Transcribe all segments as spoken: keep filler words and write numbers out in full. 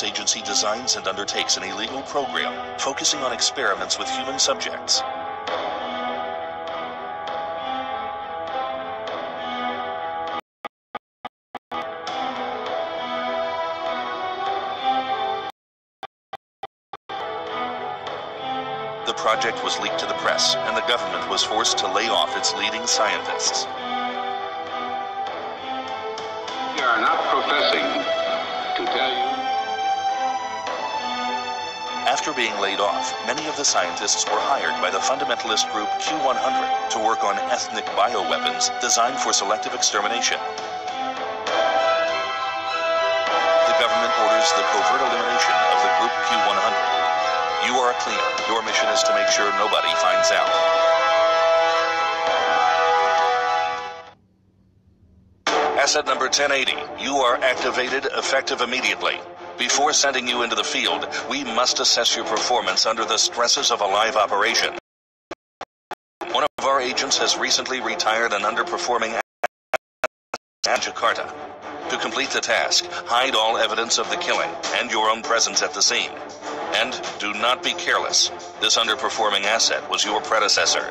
Science Agency designs and undertakes an illegal program focusing on experiments with human subjects. The project was leaked to the press, and the government was forced to lay off its leading scientists. We are not professing to tell you. After being laid off, many of the scientists were hired by the fundamentalist group Q one hundred to work on ethnic bioweapons designed for selective extermination. The government orders the covert elimination of the group Q one hundred. You are a cleaner. Your mission is to make sure nobody finds out. Asset number ten eighty, you are activated, effective immediately. Before sending you into the field, we must assess your performance under the stresses of a live operation. One of our agents has recently retired an underperforming at Jakarta. To complete the task, hide all evidence of the killing and your own presence at the scene. And do not be careless. This underperforming asset was your predecessor.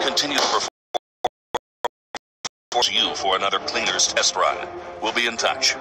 Continue to perform you for another cleaner's test run. We'll be in touch.